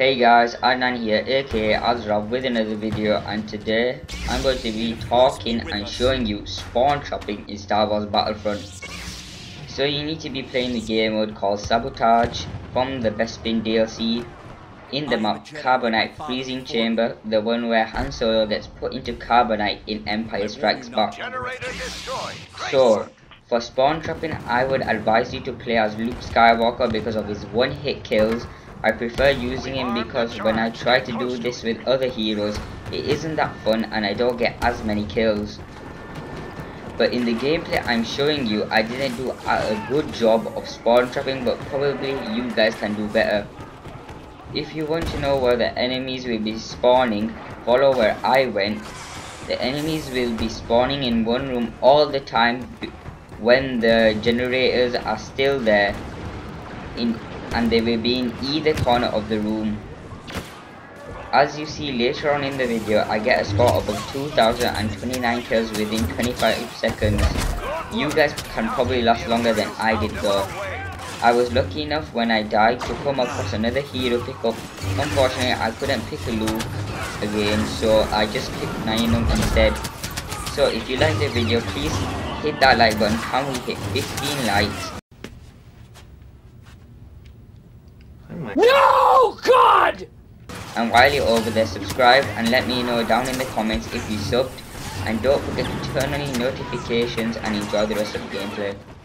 Hey guys, Adnan here, aka Azra, with another video, and today I'm going to be talking and showing you spawn trapping in Star Wars Battlefront. So you need to be playing the game mode called Sabotage from the Bespin DLC in the map Carbonite Freezing Chamber, the one where Han Solo gets put into Carbonite in Empire Strikes Back. So for spawn trapping, I would advise you to play as Luke Skywalker because of his one-hit kills. I prefer using him because when I try to do this with other heroes, it isn't that fun and I don't get as many kills. But in the gameplay I'm showing you, I didn't do a good job of spawn trapping, but probably you guys can do better. If you want to know where the enemies will be spawning, follow where I went. The enemies will be spawning in one room all the time when the generators are still there, and they will be in either corner of the room. As you see later on in the video, I get a score above 2029 kills within 25 seconds. You guys can probably last longer than I did though. I was lucky enough when I died to come across another hero pickup. Unfortunately I couldn't pick a Luke again, so I just picked Nainum instead. So if you like the video, please hit that like button. Can we hit 15 likes? No, God! And while you're over there, subscribe and let me know down in the comments if you subbed, and don't forget to turn on your notifications and enjoy the rest of the gameplay.